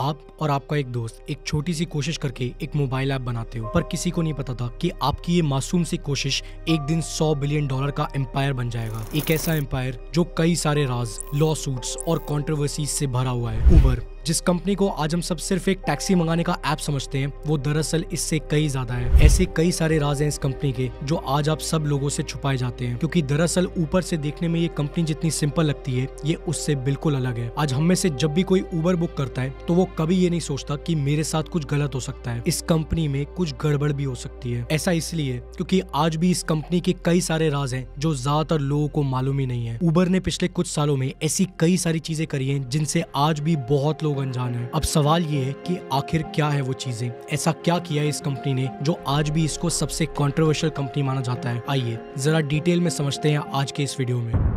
आप और आपका एक दोस्त एक छोटी सी कोशिश करके एक मोबाइल ऐप बनाते हो, पर किसी को नहीं पता था कि आपकी ये मासूम सी कोशिश एक दिन $100 बिलियन का एम्पायर बन जाएगा। एक ऐसा एम्पायर जो कई सारे राज, लॉ सूट्स और कंट्रोवर्सीज से भरा हुआ है। उबर, जिस कंपनी को आज हम सब सिर्फ एक टैक्सी मंगाने का ऐप समझते हैं, वो दरअसल इससे कई ज्यादा है। ऐसे कई सारे राज हैं इस कंपनी के जो आज आप सब लोगों से छुपाए जाते हैं, क्योंकि दरअसल ऊपर से देखने में ये कंपनी जितनी सिंपल लगती है, ये उससे बिल्कुल अलग है। आज हम में से जब भी कोई उबर बुक करता है तो वो कभी ये नहीं सोचता कि मेरे साथ कुछ गलत हो सकता है, इस कंपनी में कुछ गड़बड़ भी हो सकती है। ऐसा इसलिए क्योंकि आज भी इस कंपनी के कई सारे राज हैं जो ज्यादातर लोगों को मालूम ही नहीं है। उबर ने पिछले कुछ सालों में ऐसी कई सारी चीजें करी हैं जिनसे आज भी बहुत लोग अनजान हैं। अब सवाल ये है कि आखिर क्या है वो चीजें, ऐसा क्या किया है इस कंपनी ने जो आज भी इसको सबसे कंट्रोवर्शियल कंपनी माना जाता है। आइए जरा डिटेल में समझते हैं आज के इस वीडियो में।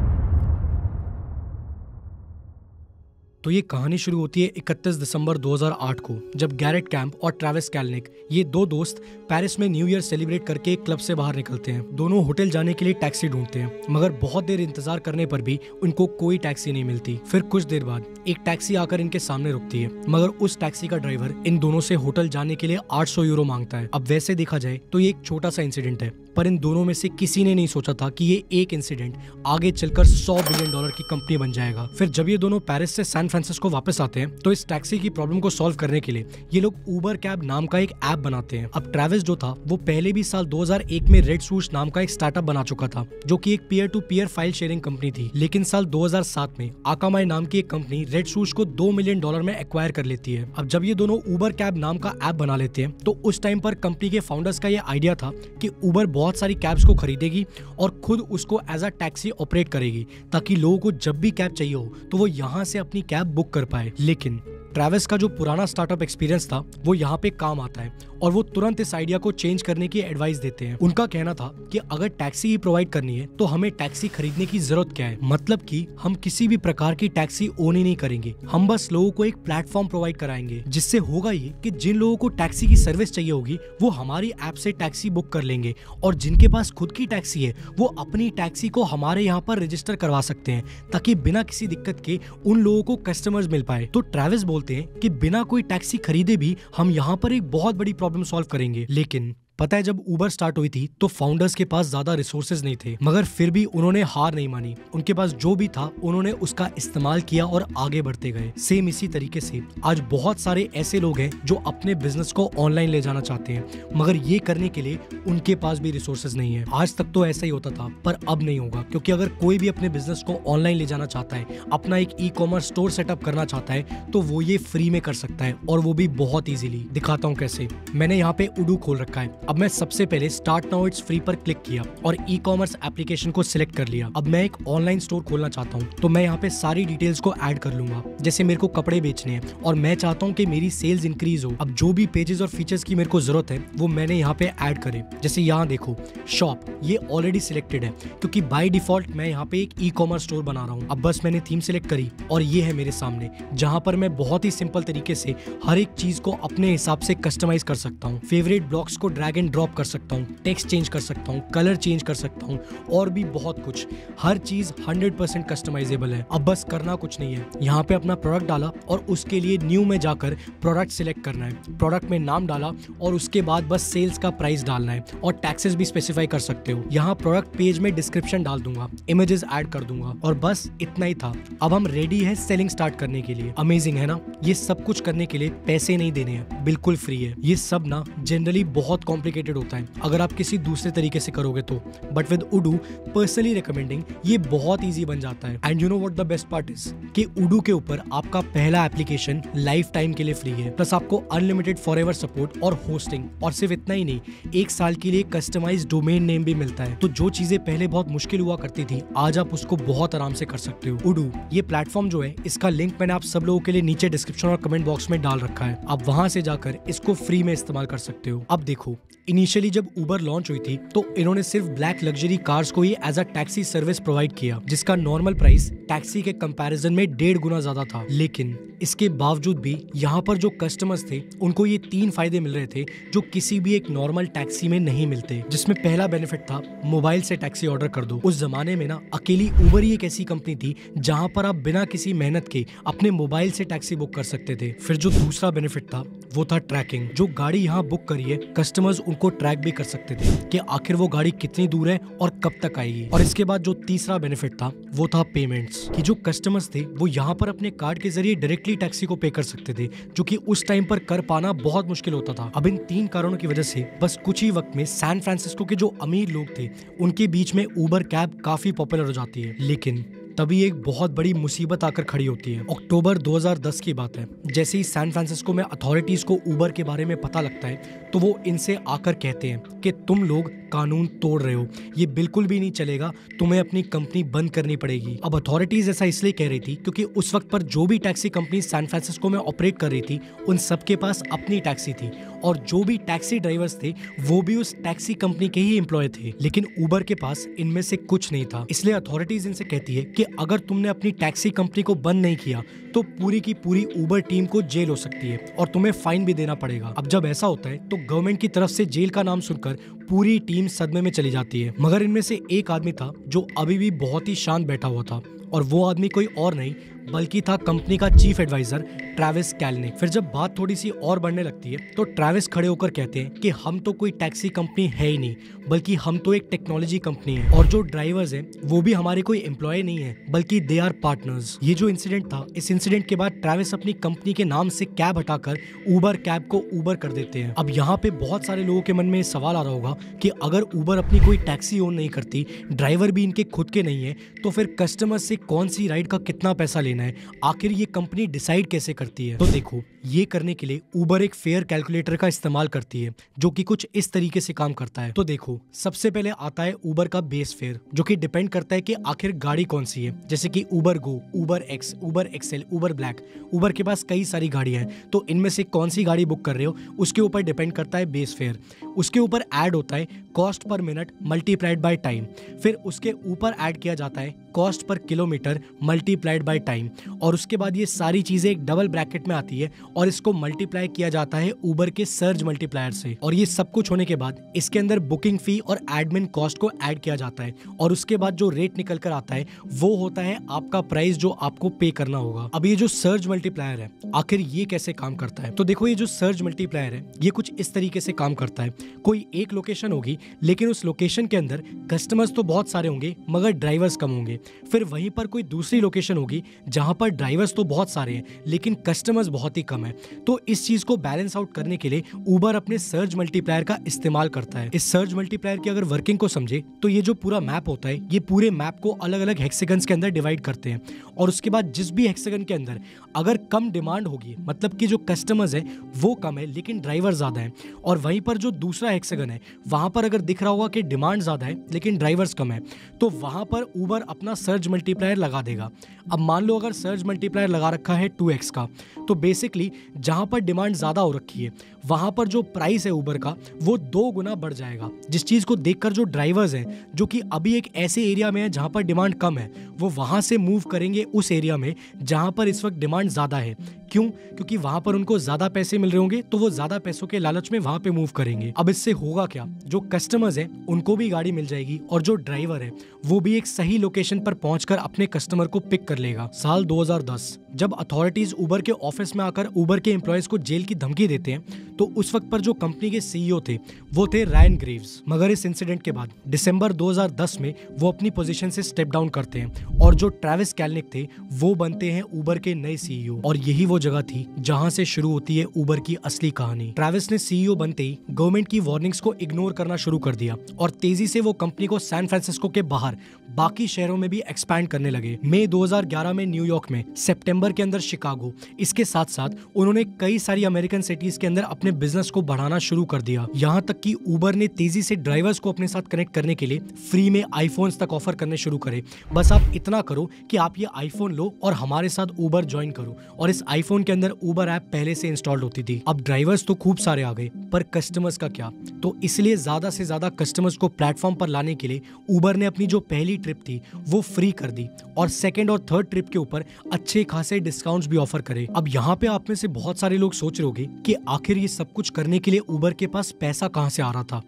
तो ये कहानी शुरू होती है 31 दिसंबर 2008 को, जब गैरेट कैम्प और ट्रेविस कैलनिक, ये दो दोस्त पेरिस में न्यू ईयर सेलिब्रेट करके क्लब से बाहर निकलते हैं। दोनों होटल जाने के लिए टैक्सी ढूंढते हैं, मगर बहुत देर इंतजार करने पर भी उनको कोई टैक्सी नहीं मिलती। फिर कुछ देर बाद एक टैक्सी आकर इनके सामने रुकती है, मगर उस टैक्सी का ड्राइवर इन दोनों से होटल जाने के लिए 800 यूरो मांगता है। अब वैसे देखा जाए तो ये एक छोटा सा इंसिडेंट है, पर इन दोनों में से किसी ने नहीं सोचा था कि ये एक इंसिडेंट आगे चलकर $100 बिलियन की कंपनी बन जाएगा। फिर जब ये दोनों पेरिस से सैन फ्रांसिस्को वापस आते हैं तो इस टैक्सी की प्रॉब्लम को सॉल्व करने के लिए ये लोग उबर कैब नाम का एक ऐप बनाते हैं। अब ट्रेविस जो था वो पहले भी साल 2001 में रेड शूज नाम का एक स्टार्टअप बना चुका था, जो कि एक peer to peer file sharing company थी। लेकिन साल 2007 में आकामाई नाम की एक कंपनी रेड शूज को $2 मिलियन में एक्वायर कर लेती है। अब जब ये दोनों उबर कैब नाम का ऐप बना लेते हैं तो उस टाइम पर कंपनी के फाउंडर्स का ये आइडिया था कि उबर बहुत सारी कैब्स को खरीदेगी और खुद उसको एज अ टैक्सी ऑपरेट करेगी, ताकि लोगों को जब भी कैब चाहिए हो तो वो यहाँ से अपनी कैब बुक कर पाए। लेकिन ट्रेविस का जो पुराना स्टार्टअप एक्सपीरियंस था वो यहाँ पे काम आता है और वो तुरंत इस आइडिया को चेंज करने की एडवाइस देते हैं। उनका कहना था कि अगर टैक्सी ही प्रोवाइड करनी है तो हमें टैक्सी खरीदने की जरूरत क्या है, मतलब कि हम किसी भी प्रकार की टैक्सी ओन ही नहीं करेंगे, हम बस लोगों को एक प्लेटफॉर्म प्रोवाइड कराएंगे, जिससे होगा ये कि जिन लोगों को टैक्सी की सर्विस चाहिए होगी वो हमारी ऐप से टैक्सी बुक कर लेंगे, और जिनके पास खुद की टैक्सी है वो अपनी टैक्सी को हमारे यहाँ पर रजिस्टर करवा सकते हैं, ताकि बिना किसी दिक्कत के उन लोगों को कस्टमर्स मिल पाए। तो ट्रेविस बोलते हैं कि बिना कोई टैक्सी खरीदे भी हम यहाँ पर एक बहुत बड़ी प्रॉब्लम सॉल्व करेंगे। लेकिन पता है, जब उबर स्टार्ट हुई थी तो फाउंडर्स के पास ज्यादा रिसोर्सेज नहीं थे, मगर फिर भी उन्होंने हार नहीं मानी। उनके पास जो भी था उन्होंने उसका इस्तेमाल किया और आगे बढ़ते गए। सेम इसी तरीके से आज बहुत सारे ऐसे लोग हैं जो अपने बिजनेस को ऑनलाइन ले जाना चाहते हैं, मगर ये करने के लिए उनके पास भी रिसोर्सेज नहीं है। आज तक तो ऐसा ही होता था, पर अब नहीं होगा, क्योंकि अगर कोई भी अपने बिजनेस को ऑनलाइन ले जाना चाहता है, अपना एक ई कॉमर्स स्टोर सेटअप करना चाहता है, तो वो ये फ्री में कर सकता है, और वो भी बहुत ईजिली। दिखाता हूँ कैसे। मैंने यहाँ पे उडू खोल रखा है। अब मैं सबसे पहले स्टार्ट नाउ इट्स फ्री पर क्लिक किया और ई कॉमर्स एप्लीकेशन को सिलेक्ट कर लिया। अब मैं एक ऑनलाइन स्टोर खोलना चाहता हूँ, तो मैं यहाँ पे सारी डिटेल्स को ऐड कर लूंगा। जैसे मेरे को कपड़े बेचने हैं और मैं चाहता हूँ कि मेरी सेल्स इंक्रीज हो। अब जो भी पेजेस और फीचर्स की मेरे को जरूरत है वो मैंने यहाँ पे ऐड करे। जैसे यहाँ देखो, शॉप, ये ऑलरेडी सिलेक्टेड है, क्योंकि बाय डिफॉल्ट मैं यहाँ पे एक ई कॉमर्स स्टोर बना रहा हूँ। अब बस मैंने थीम सिलेक्ट करी और ये है मेरे सामने, जहाँ पर मैं बहुत ही सिंपल तरीके से हर एक चीज को अपने हिसाब से कस्टमाइज कर सकता हूँ। फेवरेट ब्लॉग्स को ड्रैग एंड ड्रॉप कर सकता हूँ, टेक्स्ट चेंज कर सकता हूँ, कलर चेंज कर सकता हूँ, और भी बहुत कुछ। हर चीज 100% कस्टमाइजेबल है। अब बस करना कुछ नहीं है, यहाँ पे अपना प्रोडक्ट डाला और उसके लिए न्यू में जाकर प्रोडक्ट सिलेक्ट करना है, प्रोडक्ट में नाम डाला और उसके बाद बस सेल्स का प्राइस डालना है, और टैक्सेस भी स्पेसिफाई कर सकते हो। यहाँ प्रोडक्ट पेज में डिस्क्रिप्शन डाल दूंगा, इमेजेस ऐड कर दूंगा, और बस इतना ही था। अब हम रेडी है सेलिंग स्टार्ट करने के लिए। अमेजिंग है ना, ये सब कुछ करने के लिए पैसे नहीं देने हैं, बिल्कुल फ्री है। ये सब ना जनरली बहुत कॉम्प्लिकेटेड होता है अगर आप किसी दूसरे तरीके से करोगे तो, बट विद उडू पर्सनली रिकमेंडिंग ये बहुत इजी बन जाता है। And you know what the best part is कि उडू के ऊपर आपका पहला एप्लीकेशन लाइफ टाइम के लिए फ्री है, प्लस आपको अनलिमिटेड फॉरएवर सपोर्ट और होस्टिंग, और सिर्फ इतना ही नहीं, 1 साल के लिए कस्टमाइज्ड डोमेन नेम भी मिलता है। तो जो चीजें पहले बहुत मुश्किल हुआ करती थी, आज आप उसको बहुत आराम से कर सकते हो। उडू ये प्लेटफॉर्म जो है, इसका लिंक मैंने आप सब लोगों के लिए नीचे डिस्क्रिप्शन और कमेंट बॉक्स में डाल रखा है, आप वहां से जाकर इसको फ्री में इस्तेमाल कर सकते हो। अब देखो, इनिशियली जब उबर लॉन्च हुई थी तो इन्होंने सिर्फ ब्लैक लग्जरी कार्स को ही as a taxi service provide किया, जिसका नॉर्मल प्राइस टैक्सी के कंपैरिजन में 1.5 गुना ज्यादा था। लेकिन इसके बावजूद भी यहाँ पर जो कस्टमर्स थे उनको ये 3 फायदे मिल रहे थे जो किसी भी एक नॉर्मल टैक्सी में नहीं मिलते, जिसमें पहला बेनिफिट था मोबाइल से टैक्सी ऑर्डर कर दो। उस जमाने में ना अकेली उबर ही एक ऐसी कंपनी थी जहाँ पर आप बिना किसी मेहनत के अपने मोबाइल से टैक्सी बुक कर सकते थे। फिर जो दूसरा बेनिफिट था वो था ट्रैकिंग। जो गाड़ी यहाँ बुक करिए कस्टमर्स उनको ट्रैक भी कर सकते थे कि आखिर वो गाड़ी कितनी दूर है और कब तक आएगी। और इसके बाद जो तीसरा बेनिफिट था वो था पेमेंट्स, कि जो कस्टमर्स थे वो यहाँ पर अपने कार्ड के जरिए डायरेक्टली टैक्सी को पे कर सकते थे, जो कि उस टाइम पर कर पाना बहुत मुश्किल होता था। अब इन 3 कारणों की वजह से बस कुछ ही वक्त में सैन फ्रांसिस्को के जो अमीर लोग थे उनके बीच में उबर कैब काफी पॉपुलर हो जाती है। लेकिन तभी एक बहुत बड़ी मुसीबत आकर खड़ी होती है। अक्टूबर 2010 की बात है। जैसे ही सैन फ्रांसिस्को में अथॉरिटीज को उबर के बारे में पता लगता है तो वो इनसे आकर कहते हैं कि तुम लोग कानून तोड़ रहे हो, ये बिल्कुल भी नहीं चलेगा, तुम्हें अपनी कंपनी बंद करनी पड़ेगी। अब अथॉरिटीज ऐसा इसलिए कह रही थी क्योंकि उस वक्त पर जो भी टैक्सी कंपनी सैन फ्रांसिस्को में ऑपरेट कर रही थी उन सबके पास अपनी टैक्सी थी और जो भी टैक्सी ड्राइवर्स थे वो भी उस टैक्सी कंपनी के ही एम्प्लॉय थे। लेकिन उबर के पास इनमें से कुछ नहीं था, इसलिए अथॉरिटीज इनसे कहती है कि अगर तुमने अपनी टैक्सी कंपनी को बंद नहीं किया तो पूरी की पूरी उबर टीम को जेल हो सकती है और तुम्हें फाइन भी देना पड़ेगा। अब जब ऐसा होता है तो गवर्नमेंट की तरफ से जेल का नाम सुनकर पूरी टीम सदमे में चली जाती है। मगर इनमें से एक आदमी था जो अभी भी बहुत ही शांत बैठा हुआ था और वो आदमी कोई और नहीं बल्कि था कंपनी का चीफ एडवाइजर ट्रैविस कैलनिक। फिर जब बात थोड़ी सी और बढ़ने लगती है तो ट्रैविस खड़े होकर कहते हैं कि हम तो कोई टैक्सी कंपनी है ही नहीं, बल्कि हम तो एक टेक्नोलॉजी कंपनी है और जो ड्राइवर्स हैं वो भी हमारे कोई एम्प्लॉय नहीं है बल्कि दे आर पार्टनर्स। ये जो इंसिडेंट था, इस इंसिडेंट के बाद ट्रैविस अपनी कंपनी के नाम से कैब हटाकर उबर कैब को उबर कर देते हैं। अब यहाँ पे बहुत सारे लोगों के मन में सवाल आ रहा होगा कि अगर उबर अपनी कोई टैक्सी ओन नहीं करती, ड्राइवर भी इनके खुद के नहीं है, तो फिर कस्टमर से कौन सी राइड का कितना पैसा लेना है, आखिर ये कंपनी डिसाइड कैसे करती है? तो देखो, ये करने के लिए उबर एक फेयर कैलकुलेटर का इस्तेमाल करती है जो कि कुछ इस तरीके से काम करता है। तो देखो, सबसे पहले आता है उबर का बेस फेयर जो कि डिपेंड करता है कि आखिर गाड़ी कौन सी है, जैसे कि Uber go, Uber X, Uber XL, Uber black. Uber के पास कई सारी गाड़ियां हैं, तो इनमें से कौन सी गाड़ी बुक कर रहे हो उसके ऊपर डिपेंड करता है बेस फेयर। उसके ऊपर ऐड होता है cost per minute multiplied by time, फिर उसके ऊपर ऐड किया जाता है cost per kilometre multiplied by time, और उसके बाद ये सारी चीजें एक डबल ब्रैकेट में आती है और इसको मल्टीप्लाई किया जाता है उबर के सर्ज मल्टीप्लायर से। और ये सब कुछ होने के बाद इसके अंदर बुकिंग फी और एडमिन कॉस्ट को ऐड किया जाता है और उसके बाद जो रेट निकल कर आता है वो होता है आपका प्राइस जो आपको पे करना होगा। अब ये जो सर्ज मल्टीप्लायर है आखिर ये कैसे काम करता है? तो देखो, ये जो सर्ज मल्टीप्लायर है ये कुछ इस तरीके से काम करता है। कोई एक लोकेशन होगी लेकिन उस लोकेशन के अंदर कस्टमर्स तो बहुत सारे होंगे मगर ड्राइवर्स कम होंगे। फिर वहीं पर कोई दूसरी लोकेशन होगी जहां पर ड्राइवर्स तो बहुत सारे हैं लेकिन कस्टमर्स बहुत ही कम है। तो इस चीज को बैलेंस आउट करने के लिए उबर अपने सर्ज मल्टीप्लायर का इस्तेमाल करता है। इस सर्ज मल्टीप्लायर की अगर वर्किंग को समझे तो ये जो पूरा मैप होता है ये पूरे मैप को अलग अलग हेक्सागन्स के अंदर डिवाइड करते हैं और उसके बाद जिस भी हेक्सागन के अंदर अगर कम डिमांड होगी, मतलब कि जो कस्टमर्स है वो कम है लेकिन ड्राइवर ज्यादा है, और वहीं पर जो दूसरा हेक्सागन है वहां पर अगर दिख रहा होगा कि डिमांड ज्यादा है लेकिन ड्राइवर्स कम है, तो वहां पर उबर अपना सर्ज मल्टीप्लायर लगा देगा। अब मान लो अगर सर्ज मल्टीप्लायर लगा रखा है 2x का, तो बेसिकली जहां पर डिमांड ज्यादा हो रखी है वहां पर जो प्राइस है उबर का वो 2 गुना बढ़ जाएगा, जिस चीज को देखकर जो ड्राइवर्स हैं जो कि अभी एक ऐसे एरिया में है जहां पर डिमांड कम है वो वहां से मूव करेंगे उस एरिया में जहां पर इस वक्त डिमांड ज्यादा है। क्यों? क्योंकि वहां पर उनको ज्यादा पैसे मिल रहे होंगे तो वो ज्यादा पैसों के लालच में वहां पे मूव करेंगे। अब इससे होगा क्या, जो कस्टमर्स हैं उनको भी गाड़ी मिल जाएगी और जो ड्राइवर है वो भी एक सही लोकेशन पर पहुंचकर अपने कस्टमर को पिक कर लेगा। साल 2010 जब अथॉरिटीज उबर के ऑफिस में आकर उबर के एम्प्लॉयज को जेल की धमकी देते हैं तो उस वक्त पर जो कंपनी के सीईओ थे वो थे रायन ग्रीव्स। मगर इस इंसिडेंट के बाद दिसंबर 2010 में वो अपनी पोजीशन से स्टेप डाउन करते हैं और जो ट्रैविस कैलनिक थे वो बनते हैं उबर के नए सीईओ, और यही वो जगह थी जहां से शुरू होती है उबर की असली कहानी। ट्रैविस ने सीईओ बनते ही गवर्नमेंट की वार्निंग्स को इग्नोर करना शुरू कर दिया और तेजी से वो कंपनी को सैन फ्रांसिस्को के बाहर बाकी शहरों में भी एक्सपैंड करने लगे। मई 2011 में न्यूयॉर्क में, सितंबर के अंदर शिकागो, इसके साथ साथ उन्होंने कई सारी अमेरिकन सिटीज के अंदर अपने अपने बिजनेस को बढ़ाना शुरू कर दिया। यहाँ तक कि उबर ने तेजी से ड्राइवर्स को अपने साथ कनेक्ट करने के लिए फ्री में आईफोन्स तक ऑफर करने शुरू करे। बस आप इतना करो कि आप ये आईफोन लो और हमारे साथ उबर ज्वाइन करो। और इस आईफोन के अंदर उबर ऐप पहले से इंस्टॉल्ड होती थी। अब ड्राइवर्स तो खूब सारे आ गए, पर कस्टमर्स का क्या? तो इसलिए ज्यादा से ज्यादा कस्टमर्स को प्लेटफॉर्म पर लाने के लिए उबर ने अपनी जो पहली ट्रिप थी वो फ्री कर दी और सेकेंड और थर्ड ट्रिप के ऊपर अच्छे खासे डिस्काउंट्स भी ऑफर करे। अब यहाँ पे आप में से बहुत सारे लोग सोच रहे होंगे कि आखिर ये सब कुछ करने के लिए उबर के पास पैसा कहाँ से आ रहा था।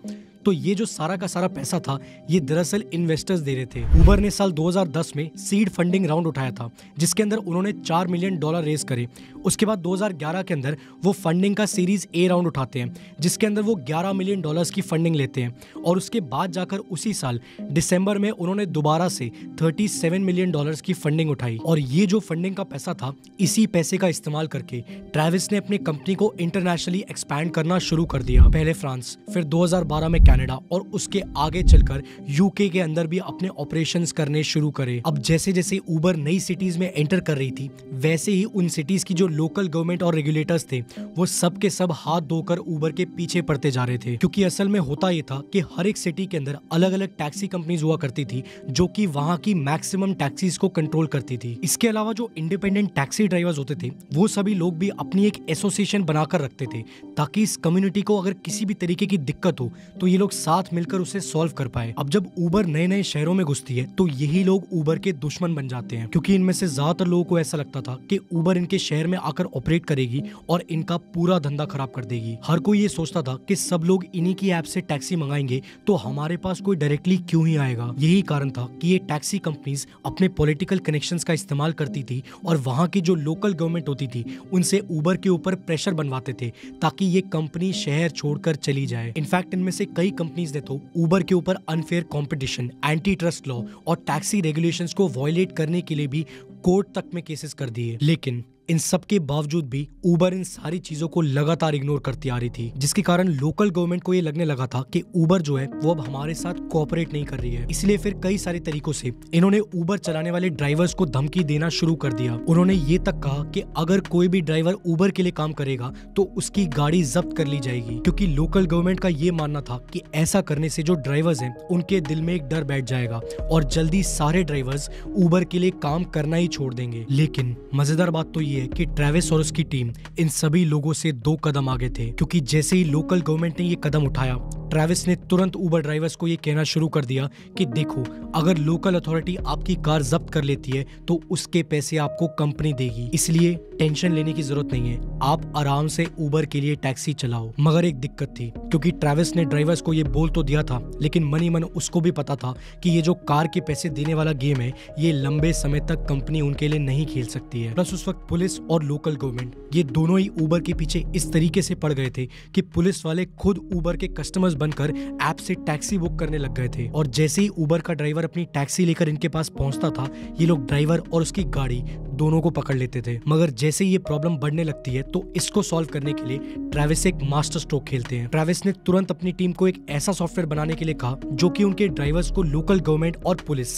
तो ये जो सारा का सारा पैसा था ये दरअसल इन्वेस्टर्स दे रहे थे। उबर ने साल 2010 में सीड फंडिंग राउंड उठाया था जिसके अंदर उन्होंने $4 मिलियन रेज करे। उसके बाद 2011 के अंदर वो फंडिंग का सीरीज ए राउंड उठाते हैं जिसके अंदर वो $11 मिलियन की फंडिंग लेते हैं। और उसके बाद जाकर उसी साल दिसंबर में उन्होंने दोबारा से $37 मिलियन की फंडिंग उठाई। और ये जो फंडिंग का पैसा था इसी पैसे का इस्तेमाल करके ट्रैविस ने अपनी कंपनी को इंटरनेशनली एक्सपैंड करना शुरू कर दिया। पहले फ्रांस, फिर 2012 में कनाडा और उसके आगे चलकर यूके के अंदर भी अपने ऑपरेशंस करने शुरू करे। अब जैसे जैसे उबर नई सिटीज में एंटर कर रही थी वैसे ही उन सिटीज की जो लोकल गवर्नमेंट और रेगुलेटर्स थे वो सब के सब हाथ धोकर उबर के पीछे पड़ते जा रहे थे। क्योंकि असल में होता ये था कि हर एक सिटी के अंदर अलग अलग टैक्सी कंपनीज हुआ करती थी जो कि वहाँ की मैक्सिमम टैक्सीज को कंट्रोल करती थी। इसके अलावा जो इंडिपेंडेंट टैक्सी ड्राइवर्स होते थे वो सभी लोग भी अपनी एक एसोसिएशन बनाकर रखते थे ताकि इस कम्युनिटी को अगर किसी भी तरीके की दिक्कत हो तो ये लोग साथ मिलकर उसे सॉल्व कर पाए। अब जब उबर नए नए शहरों में घुसती है तो यही लोग उबर के दुश्मन बन जाते हैं क्योंकि इनमें से ज्यादातर लोगों को ऐसा लगता था कि उबर इनके शहर में आकर ऑपरेट करेगी और इनका पूरा धंधा खराब कर देगी। हर कोई ये सोचता था कि सब लोग इन्हीं की ऐप से टैक्सी मंगाएंगे तो हमारे पास कोई डायरेक्टली क्यों ही आएगा। यही कारण था कि ये टैक्सी कंपनीज अपने पॉलिटिकल कनेक्शंस का इस्तेमाल करती थी और वहाँ की जो लोकल गवर्नमेंट होती थी उनसे उबर के ऊपर प्रेशर बनवाते थे ताकि ये कंपनी शहर छोड़कर चली जाए। इनफैक्ट इनमें से कई कंपनीज ने तो उबर के ऊपर unfair competition, anti trust law और टैक्सी रेगुलेशंस को वायलेट करने के लिए भी कोर्ट तक में केसेस कर दिए। लेकिन इन सब के बावजूद भी उबर इन सारी चीजों को लगातार इग्नोर करती आ रही थी जिसके कारण लोकल गवर्नमेंट को ये लगने लगा था कि उबर जो है वो अब हमारे साथ कोऑपरेट नहीं कर रही है। इसलिए फिर कई सारे तरीकों से इन्होंने उबर चलाने वाले ड्राइवर्स को धमकी देना शुरू कर दिया। उन्होंने ये तक कहा कि अगर कोई भी ड्राइवर उबर के लिए काम करेगा तो उसकी गाड़ी जब्त कर ली जाएगी क्योंकि लोकल गवर्नमेंट का ये मानना था कि ऐसा करने से जो ड्राइवर्स हैं उनके दिल में एक डर बैठ जाएगा और जल्दी सारे ड्राइवर्स उबर के लिए काम करना ही छोड़ देंगे। लेकिन मजेदार बात तो है कि ट्रैविस और उसकी टीम इन सभी लोगों से 2 कदम आगे थे क्योंकि जैसे ही लोकल गवर्नमेंट ने ये कदम उठाया ट्रैविस ने तुरंत उबर ड्राइवर्स को ये कहना शुरू कर दिया कि देखो अगर लोकल अथॉरिटी आपकी कार जब्त कर लेती है तो उसके पैसे आपको कंपनी देगी, इसलिए टेंशन लेने की जरूरत नहीं है, आप आराम से उबर के लिए टैक्सी चलाओ। मगर एक दिक्कत थी क्योंकि ट्रैविस ने ड्राइवर्स को ये बोल तो दिया था लेकिन मन ही मन उसको भी पता था कि ये जो कार के पैसे देने वाला गेम है ये लंबे समय तक कंपनी उनके लिए नहीं खेल सकती है। प्लस उस वक्त पुलिस और लोकल गवर्नमेंट ये दोनों ही उबर के पीछे इस तरीके से पड़ गए थे कि पुलिस वाले खुद उबर के कस्टमर्स बनकर ऐप से टैक्सी बुक करने लग गए थे। और जैसे ही उबर का ड्राइवर अपनी टैक्सी लेकर इनके पास पहुंचता था ये लोग ड्राइवर और उसकी गाड़ी दोनों को पकड़ लेते थे। मगर जैसे ही ये प्रॉब्लम बढ़ने लगती है तो इसको सॉल्व करने के लिए ट्रैविस एक मास्टर स्ट्रोक खेलते हैं। ट्रैविस ने तुरंत अपनी टीम को एक ऐसा सॉफ्टवेयर बनाने के लिए कहा जो कि उनके ड्राइवर्स को लोकल गवर्नमेंट और पुलिस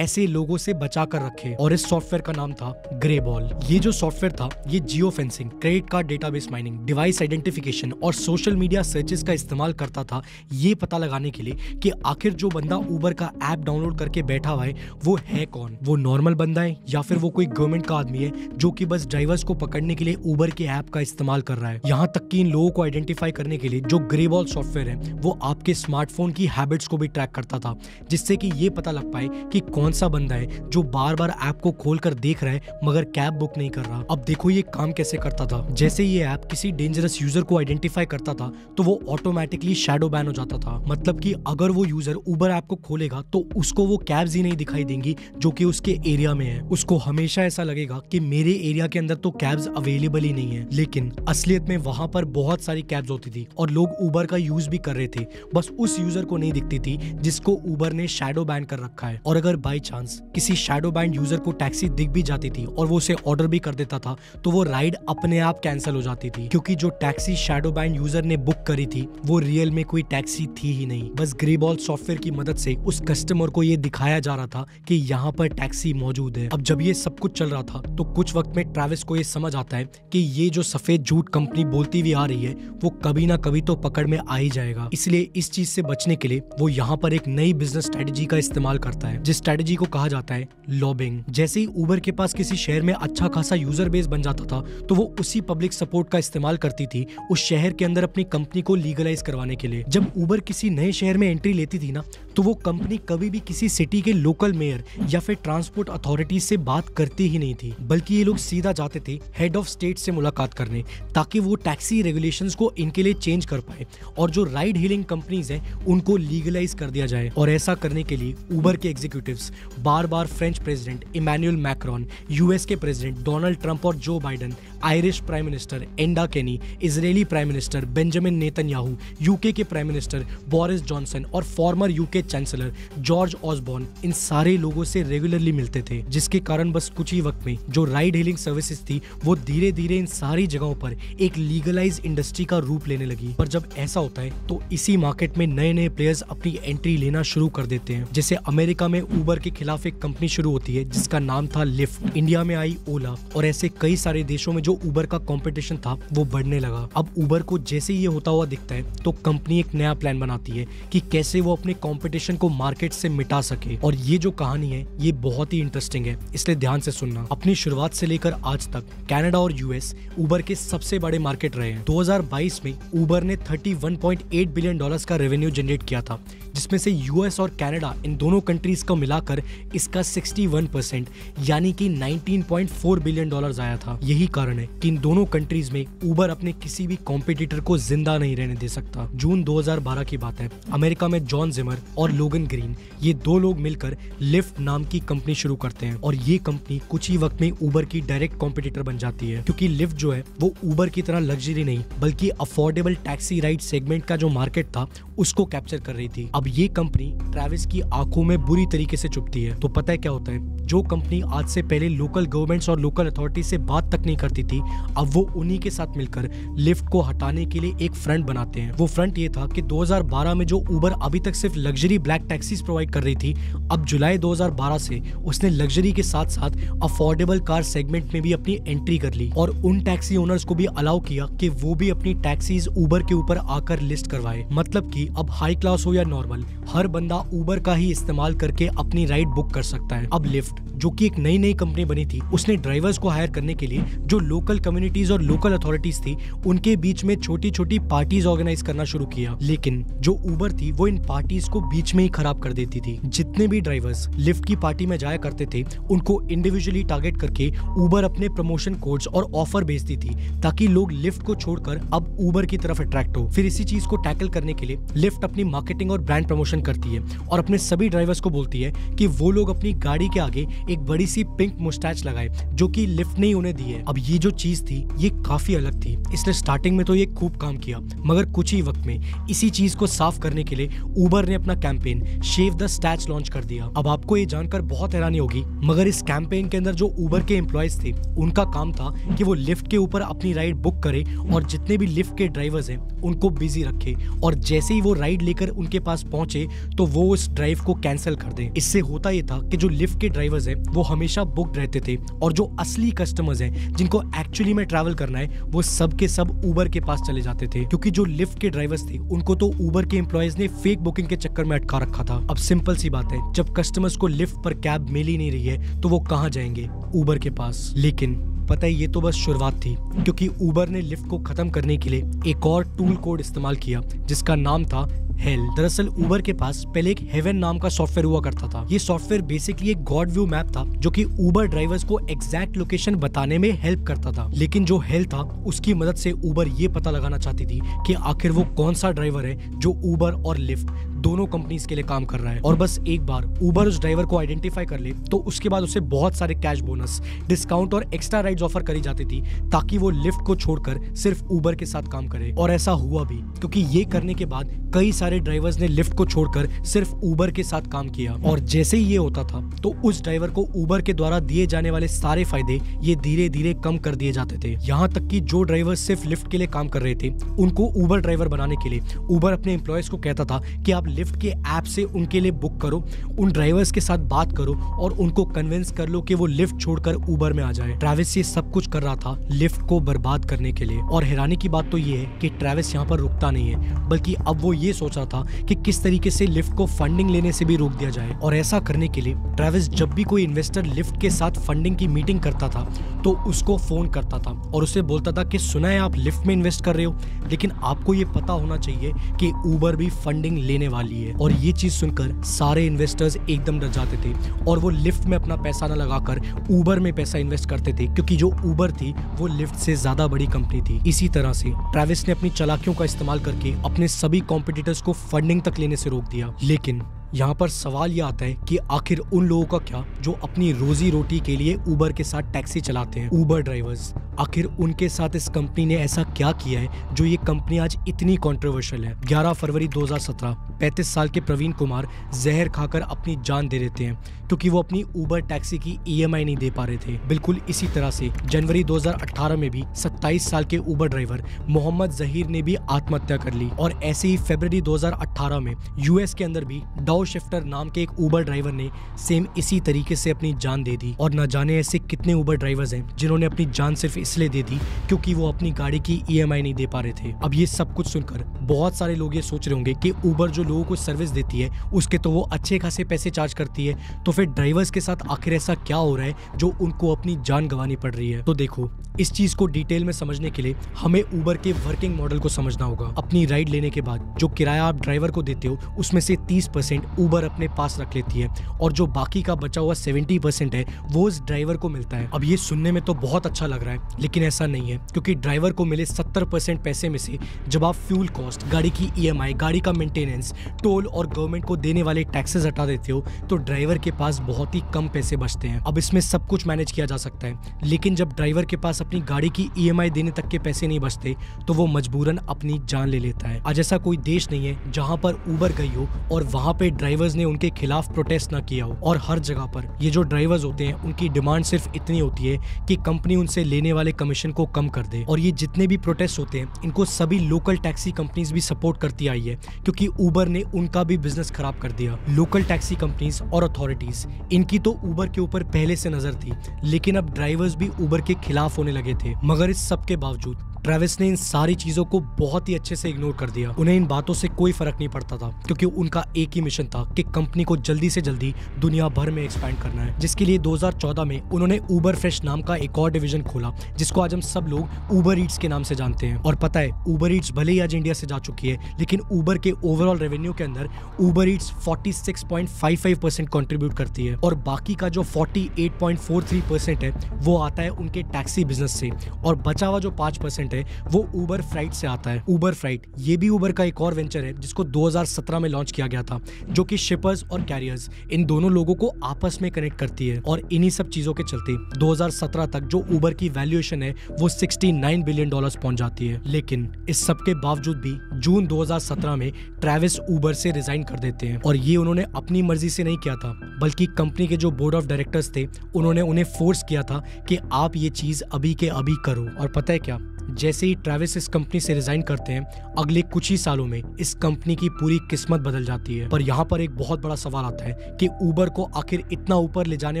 ऐसे लोगों से बचा कर रखे और इस सॉफ्टवेयर का नाम था ग्रेबॉल। ये जो सॉफ्टवेयर था ये geofencing, credit card database mining, device identification और सोशल मीडिया सर्चेस का इस्तेमाल करता था ये पता लगाने के लिए कि आखिर जो बंदा उबर का ऐप डाउनलोड करके बैठा हुआ है वो है कौन, वो नॉर्मल बंदा है या फिर वो कोई गवर्नमेंट का आदमी है जो कि बस ड्राइवर्स को पकड़ने के लिए उबर के ऐप का इस्तेमाल कर रहा है। यहाँ तक कि इन लोगों को आइडेंटिफाई करने के लिए जो ग्रेबॉल सॉफ्टवेयर है वो आपके स्मार्टफोन की हैबिट्स को भी ट्रैक करता था जिससे कि ये पता लग पाए कि कौन सा बंदा है जो बार बार ऐप को खोलकर देख रहा है मगर कैब बुक नहीं कर रहा। अब देखो ये काम कैसे करता था। जैसे ये ऐप किसी डेंजरस यूजर को आइडेंटिफाई करता था तो वो ऑटोमेटिकली शैडो बैन हो जाता था। मतलब कि अगर वो यूजर उबर ऐप को खोलेगा तो उसको वो कैब्स ही नहीं दिखाई देंगी जो कि उसके एरिया में है। उसको हमेशा ऐसा लगेगा कि मेरे एरिया के अंदर तो कैब्स अवेलेबल ही नहीं है। लेकिन असलियत में वहां पर बहुत सारी कैब्स होती थी और लोग उबर का यूज भी कर रहे थे, बस उस यूजर को नहीं दिखती थी जिसको उबर ने शैडो बैन कर रखा है। और अगर बाई चांस किसी शैडो बैन यूजर को टैक्सी दिख भी जाती थी और वो उसे ऑर्डर भी कर देता था तो वो राइड अपने आप कैंसिल हो जाती थी क्योंकि जो टैक्सी शैडो बैन यूजर ने बुक करी थी वो रियल में कोई टैक्सी थी ही नहीं। बस ग्रेबॉल सॉफ्टवेयर की मदद से उस कस्टमर को ये दिखाया जा रहा था कि यहाँ पर टैक्सी मौजूद है। अब जब ये सब कुछ चल रहा रहा था। तो कुछ वक्त में ट्रैविस को ये समझ आता है कि ये जो सफेद झूठ कंपनी बोलती हुई आ रही है वो कभी ना कभी तो पकड़ में आ ही जाएगा। इसलिए इस चीज से बचने के लिए वो यहाँ पर एक नई बिजनेस स्ट्रेटेजी का इस्तेमाल करता है, जिस स्ट्रेटेजी को कहा जाता है लॉबिंग। जैसे ही उबर के पास किसी शहर में अच्छा खासा यूजर बेस बन जाता था तो वो उसी पब्लिक सपोर्ट का इस्तेमाल करती थी उस शहर के अंदर अपनी कंपनी को लीगलाइज करवाने के लिए। जब उबर किसी नए शहर में एंट्री लेती थी ना तो वो कंपनी कभी भी किसी सिटी के लोकल मेयर या फिर ट्रांसपोर्ट अथॉरिटी से बात करती ही नहीं थी, बल्कि ये लोग सीधा जाते थे हेड ऑफ स्टेट से मुलाकात करने, ताकि वो टैक्सी रेगुलेशंस को इनके लिए चेंज कर पाए और जो राइड हीलिंग कंपनीज हैं उनको लीगलाइज कर दिया जाए। और ऐसा करने के लिए उबर के एग्जीक्यूटिव्स बार बार French president Emmanuel Macron, US के प्रेसिडेंट डोनाल्ड ट्रंप और Joe Biden, Irish prime minister Enda Kenny, Israeli prime minister Benjamin Netanyahu, UK के प्राइम मिनिस्टर बोरिस जॉनसन और former UK chancellor George Osborne, इन सारे लोगों से रेगुलरली मिलते थे, जिसके कारण बस कुछ ही वक्त में जो राइड हीलिंग सर्विसेज थी वो धीरे धीरे इन सारी जगहों पर एक लीगलाइज इंडस्ट्री का रूप लेने लगी। पर जब ऐसा होता है तो इसी मार्केट में नए नए प्लेयर्स अपनी एंट्री लेना शुरू कर देते हैं। जैसे अमेरिका में उबर के खिलाफ एक कंपनी शुरू होती है जिसका नाम था लिफ्ट, इंडिया में आई ओला, और ऐसे कई सारे देशों में जो उबर का कंपटीशन था वो बढ़ने लगा। अब उबर को जैसे ये होता हुआ दिखता है तो कंपनी एक नया प्लान बनाती है कि कैसे वो अपने कंपटीशन को मार्केट से मिटा सके। और ये जो कहानी है ये बहुत ही इंटरेस्टिंग है, इसलिए ध्यान से सुनना। अपनी शुरुआत से लेकर आज तक कनाडा और यूएस उबर के सबसे बड़े मार्केट रहे हैं। 2022 में उबर ने $31.8 बिलियन का रेवेन्यू जनरेट किया था, जिसमें से यूएस और कनाडा इन दोनों कंट्रीज को मिलाकर इसका 61% यानी कि $19.4 बिलियन आया था। यही कारण है कि इन दोनों कंट्रीज में उबर अपने किसी भी कॉम्पिटिटर को जिंदा नहीं रहने दे सकता। जून 2012 की बात है, अमेरिका में जॉन जिमर और लोगन ग्रीन, ये दो लोग मिलकर लिफ्ट नाम की कंपनी शुरू करते हैं और ये कंपनी कुछ ही वक्त में उबर की डायरेक्ट कॉम्पिटिटर बन जाती है, क्योंकि लिफ्ट जो है वो उबर की तरह लग्जरी नहीं बल्कि अफोर्डेबल टैक्सी राइड सेगमेंट का जो मार्केट था उसको कैप्चर कर रही थी। अब ये कंपनी ट्रैविस की आंखों में बुरी तरीके से चुभती है। तो पता है क्या होता है, जो कंपनी आज से पहले लोकल गवर्नमेंट्स और लोकल अथॉरिटी से बात तक नहीं करती थी, अब वो उन्हीं के साथ मिलकर लिफ्ट को हटाने के लिए एक फ्रंट बनाते हैं। वो फ्रंट ये था कि 2012 में जो उबर अभी तक सिर्फ लग्जरी ब्लैक टैक्सीज प्रोवाइड कर रही थी, अब जुलाई 2012 से उसने लग्जरी के साथ साथ अफोर्डेबल कार सेगमेंट में भी अपनी एंट्री कर ली और उन टैक्सी ओनर्स को भी अलाउ किया कि वो भी अपनी टैक्सीज उबर के ऊपर आकर लिस्ट करवाए। मतलब कि अब हाई क्लास हो या नॉर्मल, हर बंदा उबर का ही इस्तेमाल करके अपनी राइड बुक कर सकता है। अब लिफ्ट जो कि एक नई नई कंपनी बनी थी, उसने ड्राइवर्स को हायर करने के लिए जो लोकल कम्युनिटीज और लोकल अथॉरिटीज थी उनके बीच में छोटी छोटी पार्टीज ऑर्गेनाइज करना शुरू किया, लेकिन जो उबर थी वो इन पार्टीज को बीच में ही खराब कर देती थी। जितने भी ड्राइवर्स लिफ्ट की पार्टी में जाया करते थे उनको इंडिविजुअली टारगेट करके उबर अपने प्रमोशन कोड्स और ऑफर भेजती थी ताकि लोग लिफ्ट को छोड़कर अब उबर की तरफ अट्रैक्ट हो। फिर इसी चीज को टैकल करने के लिए लिफ्ट अपनी मार्केटिंग और ब्रांड प्रमोशन करती है और अपने सभी ड्राइवर्स को बोलती है कि वो लोग अपनी गाड़ी के आगे एक बड़ी सी पिंक मुस्टैच लगाए जो कि लिफ्ट ने उन्हें दी है। अब ये जो चीज थी ये काफी अलग थी, इसलिए स्टार्टिंग में तो ये खूब काम किया, मगर कुछ ही वक्त में इसी चीज को साफ करने के लिए उबर ने अपना campaign shave the stache launch कर दिया। अब आपको ये जानकर बहुत हैरानी होगी, मगर इस कैंपेन के अंदर जो उबर के एम्प्लॉयज थे उनका काम था कि वो लिफ्ट के ऊपर अपनी राइड बुक करे और जितने भी लिफ्ट के ड्राइवर्स हैं उनको बिजी रखे और जैसे ही वो राइड लेकर उनके पास पहुंचे तो वो उस ड्राइव को कैंसिल कर दें। इससे होता ये था कि जो लिफ्ट के ड्राइवर्स हैं वो हमेशा बुक रहते थे और जो असली कस्टमर्स हैं जिनको एक्चुअली में ट्रैवल करना है वो सब के सब उबर के पास चले जाते थे, क्योंकि जो लिफ्ट के ड्राइवर्स थे उनको तो उबर के एम्प्लॉयज ने फेक बुकिंग के चक्कर में अटका रखा था। अब सिंपल सी बात है, जब कस्टमर्स को लिफ्ट पर कैब मिल ही नहीं रही है तो वो कहाँ जाएंगे, उबर के पास। लेकिन पता है ये तो बस शुरुआत थी, क्योंकि उबर ने लिफ्ट को खत्म करने के लिए एक और टूल कोड इस्तेमाल किया जिसका नाम था हेल। दरअसल उबर के पास पहले एक हेवन नाम का सॉफ्टवेयर हुआ करता था। ये सॉफ्टवेयर बेसिकली एक गॉड व्यू मैप था जो कि उबर ड्राइवर्स को एग्जैक्ट लोकेशन बताने में हेल्प करता था, लेकिन जो हेल था उसकी मदद से उबर ये पता लगाना चाहती थी कि आखिर वो कौन सा ड्राइवर है जो उबर और लिफ्ट दोनों कंपनीज के लिए काम कर रहा है। और बस एक बार उबर उस ड्राइवर को आइडेंटिफाई कर ले तो उसके बाद उसे बहुत सारे कैश बोनस, डिस्काउंट और एक्स्ट्रा राइड पैकेज ऑफर करी जाती थी ताकि वो लिफ्ट को छोड़कर सिर्फ उबर के साथ काम करे। और ऐसा हुआ भी, क्योंकि ये करने के बाद कई सारे ड्राइवर्स ने लिफ्ट को छोड़कर सिर्फ उबर के साथ काम किया। और जैसे ही ये होता था तो उस ड्राइवर को उबर के द्वारा दिए जाने वाले सारे फायदे ये धीरे धीरे कम कर दिए जाते थे। यहाँ तक कि जो ड्राइवर सिर्फ लिफ्ट के लिए काम कर रहे थे उनको उबर ड्राइवर बनाने के लिए उबर अपने एम्प्लॉयज को कहता था कि आप लिफ्ट के ऐप से उनके लिए बुक करो, उन ड्राइवर्स के साथ बात करो और उनको कन्विंस कर लो कि वो लिफ्ट छोड़कर उबर में आ जाए। ट्रैविस ये सब कुछ कर रहा था लिफ्ट को बर्बाद करने के लिए। और हैरानी की बात तो ये है कि ट्रैविस यहाँ पर रुकता नहीं है, बल्कि अब वो ये सोच रहा था कि किस तरीके से लिफ्ट को फंडिंग लेने से भी रोक दिया जाए। और ऐसा करने के लिए ट्रैविस जब भी कोई इन्वेस्टर लिफ्ट के साथ फंडिंग की मीटिंग करता था तो उसको फोन करता था और उसे बोलता था कि सुना है आप लिफ्ट में इन्वेस्ट कर रहे हो, लेकिन आपको ये पता होना चाहिए कि उबर भी फंडिंग लेने वाली है। और ये चीज सुनकर सारे इन्वेस्टर्स एकदम डर जाते थे और वो लिफ्ट में अपना पैसा न लगाकर उबर में पैसा इन्वेस्ट करते थे, क्योंकि जो उबर थी वो लिफ्ट से ज्यादा बड़ी कंपनी थी। इसी तरह से ट्रैविस ने अपनी चालाकियों का इस्तेमाल करके अपने सभी कॉम्पिटिटर्स को फंडिंग तक लेने से रोक दिया। लेकिन यहाँ पर सवाल यह आता है कि आखिर उन लोगों का क्या जो अपनी रोजी रोटी के लिए उबर के साथ टैक्सी चलाते हैं, उबर ड्राइवर्स, आखिर उनके साथ इस कंपनी ने ऐसा क्या किया है जो ये कंपनी आज इतनी कंट्रोवर्शियल है। 11 फरवरी 2017 35 साल के प्रवीण कुमार जहर खाकर अपनी जान दे देते हैं क्योंकि वो अपनी उबर टैक्सी की EMI नहीं दे पा रहे थे। बिल्कुल इसी तरह से जनवरी 2018 में भी 27 साल के उबर ड्राइवर मोहम्मद जहीर ने भी आत्महत्या कर ली। और ऐसे ही फरवरी 2018 में US के अंदर भी शिफ्टर नाम के एक उबर ड्राइवर ने सेम इसी तरीके से अपनी जान दे दी। और न जाने ऐसे कितने उबर ड्राइवर्स हैं जिन्होंने अपनी जान सिर्फ इसलिए दे दी क्योंकि वो अपनी गाड़ी की EMI नहीं दे पा रहे थे। अब ये सब कुछ सुनकर बहुत सारे लोग ये सोच रहे होंगे कि उबर जो लोगों को सर्विस देती है उसके तो वो अच्छे खासे पैसे चार्ज करती है, तो फिर ड्राइवर्स के साथ आखिर ऐसा क्या हो रहा है जो उनको अपनी जान गंवानी पड़ रही है। तो देखो, इस चीज को डिटेल में समझने के लिए हमें उबर के वर्किंग मॉडल को समझना होगा। अपनी राइड लेने के बाद जो किराया आप ड्राइवर को देते हो उसमें से 30% उबर अपने पास रख लेती है और जो बाकी का बचा हुआ 70% है वो उस ड्राइवर को मिलता है। अब ये सुनने में तो बहुत अच्छा लग रहा है, लेकिन ऐसा नहीं है, क्योंकि ड्राइवर को मिले 70% पैसे में से जब आप फ्यूल कॉस्ट, गाड़ी की EMI, गाड़ी का मेंटेनेंस, टोल और गवर्नमेंट को देने वाले टैक्सेस हटा देते हो तो ड्राइवर के पास बहुत ही कम पैसे बचते हैं। अब इसमें सब कुछ मैनेज किया जा सकता है, लेकिन जब ड्राइवर के पास अपनी गाड़ी की EMI देने तक के पैसे नहीं बचते तो वो मजबूरन अपनी जान ले लेता है। आज ऐसा कोई देश नहीं है जहाँ पर उबर गई हो और वहाँ पे ड्राइवर्स ने उनके खिलाफ प्रोटेस्ट ना किया हो। और हर जगह पर ये जो ड्राइवर्स होते हैं उनकी डिमांड सिर्फ इतनी होती है कि कंपनी उनसे लेने वाले कमीशन को कम कर दे। और ये जितने भी प्रोटेस्ट होते हैं इनको सभी लोकल टैक्सी कंपनीज भी सपोर्ट करती आई है, क्योंकि उबर ने उनका भी बिजनेस खराब कर दिया। लोकल टैक्सी कंपनीज और अथॉरिटीज, इनकी तो उबर के ऊपर पहले से नजर थी, लेकिन अब ड्राइवर्स भी उबर के खिलाफ होने लगे थे। मगर इस सब के बावजूद ट्रैविस ने इन सारी चीजों को बहुत ही अच्छे से इग्नोर कर दिया। उन्हें इन बातों से कोई फर्क नहीं पड़ता था, क्योंकि उनका एक ही मिशन था कि कंपनी को जल्दी से जल्दी दुनिया भर में एक्सपैंड करना है, जिसके लिए 2014 में उन्होंने उबर फ्रेश नाम का एक और डिवीजन खोला, जिसको आज हम सब लोग उबर ईट्स के नाम से जानते हैं। और पता है, उबर ईट्स भले ही आज इंडिया से जा चुकी है, लेकिन उबर के ओवरऑल रेवेन्यू के अंदर उबर ईट्स 46.55% कॉन्ट्रीब्यूट करती है और बाकी का जो 48.43% है वो आता है उनके टैक्सी बिजनेस से और बचा हुआ जो 5% है वो उबर फ्राइट से आता है। उबर फ्राइट ये भी उबर का एक और वेंचर है जिसको 2017 में लॉन्च किया गया था, जो कि शिपर्स और कैरियर्स, इन दोनों लोगों को आपस में कनेक्ट करती है। और इन्हीं सब चीजों के चलते 2017 तक जो उबर की वैल्यूएशन है वो $69 बिलियन पहुंच जाती है। लेकिन इस सब के बावजूद भी जून 2017 में ट्रैविस उबर से रिजाइन कर देते हैं। और ये उन्होंने अपनी मर्जी से नहीं किया था, बल्कि कंपनी के जो बोर्ड ऑफ डायरेक्टर्स थे उन्होंने उन्हें फोर्स किया था कि आप ये चीज अभी के अभी करो। और पता है क्या, जैसे ही ट्रैविस इस कंपनी से रिजाइन करते हैं, अगले कुछ ही सालों में इस कंपनी की पूरी किस्मत बदल जाती है। पर यहाँ पर एक बहुत बड़ा सवाल आता है कि उबर को आखिर इतना ऊपर ले जाने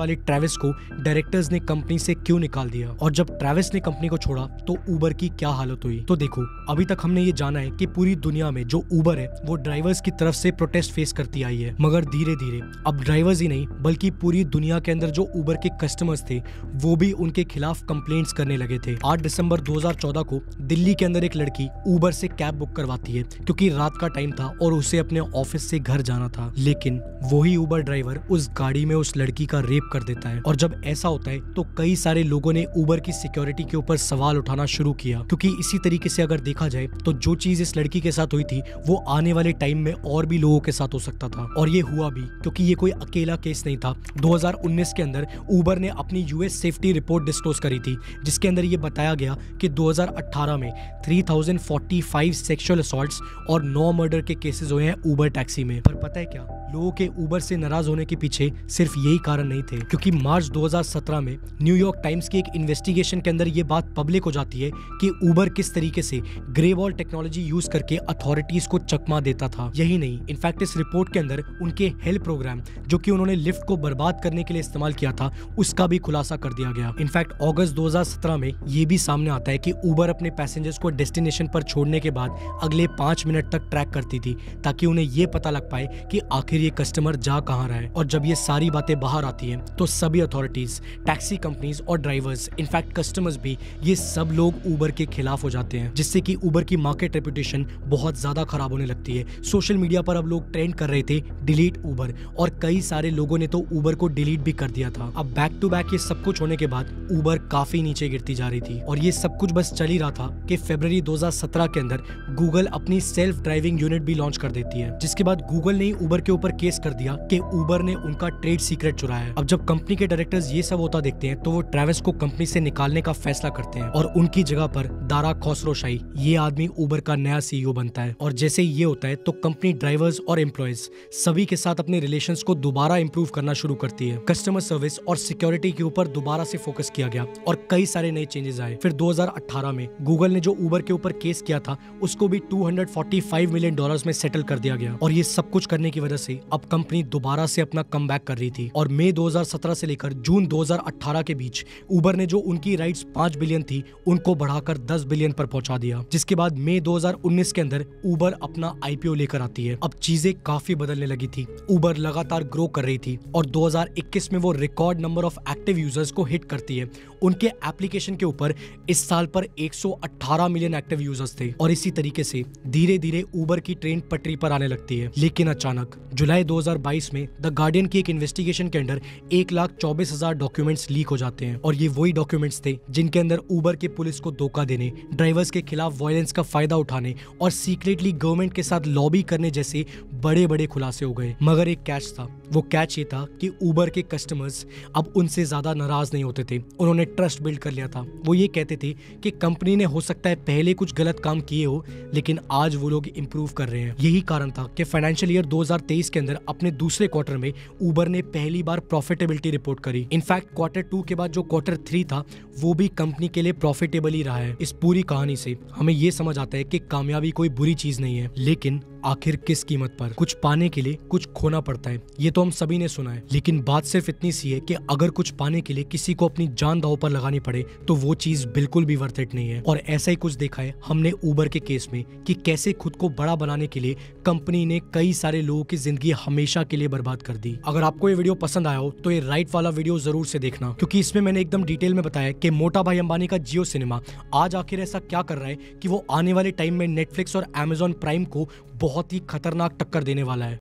वाले ट्रैविस को डायरेक्टर्स ने कंपनी से क्यों निकाल दिया, और जब ट्रैविस ने कंपनी को छोड़ा तो उबर की क्या हालत हुई। तो देखो, अभी तक हमने ये जाना है कि पूरी दुनिया में जो उबर है वो ड्राइवर्स की तरफ से प्रोटेस्ट फेस करती आई है। मगर धीरे धीरे अब ड्राइवर्स ही नहीं, बल्कि पूरी दुनिया के अंदर जो उबर के कस्टमर्स थे वो भी उनके खिलाफ कंप्लेंट्स करने लगे थे। 8 दिसंबर 2014 2014 को दिल्ली के अंदर एक लड़की ऊबर से कैब बुक करवाती है क्योंकि रात का टाइम था और उसे अपने ऑफिस से घर जाना था। लेकिन वही ऊबर ड्राइवर उस गाड़ी में उस लड़की का रेप कर देता है और जब ऐसा होता है तो कई सारे लोगों ने ऊबर की सिक्योरिटी के ऊपर सवाल उठाना शुरू किया, क्योंकि इसी तरीके से अगर देखा जाए तो जो चीज इस लड़की के साथ हुई थी वो आने वाले टाइम में और भी लोगों के साथ हो सकता था। और ये हुआ भी क्योंकि ये कोई अकेला केस नहीं था। 2019 के अंदर ऊबर ने अपनी यूएस सेफ्टी रिपोर्ट डिस्क्लोज करी थी जिसके अंदर ये बताया गया कि 2018 में 3045 सेक्सुअल असॉल्ट्स और 9 मर्डर के केसेस हुए हैं ऊबर टैक्सी में। पर पता है क्या, लोगों के ऊबर से नाराज होने के पीछे सिर्फ यही कारण नहीं थे, क्योंकि मार्च 2017 में न्यूयॉर्क टाइम्स की एक इन्वेस्टिगेशन के अंदर ये बात पब्लिक हो जाती है कि ऊबर किस तरीके से ग्रेबॉल टेक्नोलॉजी यूज करके अथॉरिटीज को चकमा देता था। यही नहीं, इनफैक्ट इस रिपोर्ट के अंदर उनके हेल्प प्रोग्राम जो कि उन्होंने लिफ्ट को बर्बाद करने के लिए इस्तेमाल किया था उसका भी खुलासा कर दिया गया। इनफैक्ट अगस्त 2017 में ये भी सामने आता है कि ऊबर अपने पैसेंजर्स को डेस्टिनेशन पर छोड़ने के बाद अगले 5 मिनट तक ट्रैक करती थी ताकि उन्हें ये पता लग पाए कि आखिर ये कस्टमर जा कहाँ रहा है। और जब ये सारी बातें बाहर आती हैं तो सभी अथॉरिटीज, टैक्सी कंपनीज और ड्राइवर्स, इनफैक्ट कस्टमर्स भी, ये सब लोग ऊबर के खिलाफ हो जाते हैं, जिससे कि ऊबर की मार्केट रेपुटेशन बहुत ज्यादा खराब होने लगती है। सोशल मीडिया पर अब लोग ट्रेंड कर रहे थे डिलीट ऊबर, और कई सारे लोगों ने तो ऊबर को डिलीट भी कर दिया था। अब बैक टू बैक ये सब कुछ होने के बाद ऊबर काफी नीचे गिरती जा रही थी और ये सब कुछ बस चल ही रहा था कि फरवरी 2017 के अंदर गूगल अपनी सेल्फ ड्राइविंग यूनिट भी लॉन्च कर देती है, जिसके बाद गूगल ने ही ऊबर के ऊपर केस कर दिया कि ऊबर ने उनका ट्रेड सीक्रेट चुराया है। अब जब कंपनी के डायरेक्टर्स ये सब होता देखते हैं तो वो ट्रैविस को कंपनी से निकालने का फैसला करते हैं और उनकी जगह पर दारा खसरोशाही, ये आदमी ऊबर का नया CEO बनता है। और जैसे ये होता है तो कंपनी ड्राइवर्स और एम्प्लॉयज सभी के साथ अपने रिलेशंस को दोबारा इंप्रूव करना शुरू करती है। कस्टमर सर्विस और सिक्योरिटी के ऊपर दोबारा से फोकस किया गया और कई सारे नए चेंजेस आए। फिर 2018 में गूगल ने जो ऊबर के ऊपर केस किया था उसको भी $245 मिलियन में सेटल कर दिया गया। और ये सब कुछ करने की वजह से अब कंपनी दोबारा से अपना कमबैक कर रही थी। और मई 2017 से लेकर जून 2018 के बीच ऊबर ने जो उनकी राइड्स 5 बिलियन थी उनको बढ़ाकर 10 बिलियन पर पहुंचा दिया, जिसके बाद मई 2019 के अंदर ऊबर अपना IPO लेकर आती है। अब चीजें काफी बदलने लगी थी, ऊबर लगातार ग्रो कर रही थी और 2021 में वो record number of active users को हिट करती है। उनके एप्लीकेशन के ऊपर इस साल पर 118 मिलियन एक्टिव यूजर्स थे। और इसी तरीके से धीरे धीरे ऊबर की ट्रेन पटरी पर आने लगती है। लेकिन अचानक जुलाई 2022 में द गार्डियन की एक इन्वेस्टिगेशन के अंदर 1,24,000 डॉक्यूमेंट्स लीक हो जाते हैं और ये वही डॉक्यूमेंट्स थे जिनके अंदर ऊबर के पुलिस को धोखा देने, ड्राइवर्स के खिलाफ वायलेंस का फायदा उठाने और सीक्रेटली गवर्नमेंट के साथ लॉबी करने जैसे बड़े बड़े खुलासे हो गए। मगर एक कैच था, वो कैच ये था कि ऊबर के कस्टमर्स अब उनसे ज्यादा नाराज नहीं होते थे, उन्होंने ट्रस्ट बिल्ड कर लिया था। वो ये कहते थे कि कंपनी ने हो सकता है पहले कुछ गलत काम किए हो लेकिन आज वो लोग इम्प्रूव कर रहे हैं। यही कारण था कि फाइनेंशियल ईयर 2023 के अंदर अपने दूसरे क्वार्टर में ऊबर ने पहली बार प्रॉफिटेबिलिटी रिपोर्ट करी। इनफैक्ट क्वार्टर 2 के बाद जो क्वार्टर 3 था वो भी कंपनी के लिए प्रॉफिटेबल ही रहा है। इस पूरी कहानी से हमें ये समझ आता है कि कामयाबी कोई बुरी चीज नहीं है, लेकिन आखिर किस कीमत पर। कुछ पाने के लिए कुछ खोना पड़ता है, ये तो हम सभी ने सुना है, लेकिन बात सिर्फ इतनी सी है कि अगर कुछ पाने के लिए किसी को अपनी जान दांव पर लगानी पड़े तो वो चीज बिल्कुल भी वर्थ इट नहीं है। और ऐसा ही कुछ देखा है हमने ऊबर के केस में कि कैसे खुद को बड़ा बनाने के लिए कंपनी ने कई सारे लोगों की जिंदगी हमेशा के लिए बर्बाद कर दी। अगर आपको ये वीडियो पसंद आया हो तो ये राइट वाला वीडियो जरूर से देखना, क्योंकि इसमें मैंने एकदम डिटेल में बताया कि मोटा भाई अंबानी का जियो सिनेमा आज आखिर ऐसा क्या कर रहा है कि वो आने वाले टाइम में नेटफ्लिक्स और अमेजॉन प्राइम को बहुत ही खतरनाक टक्कर देने वाला है।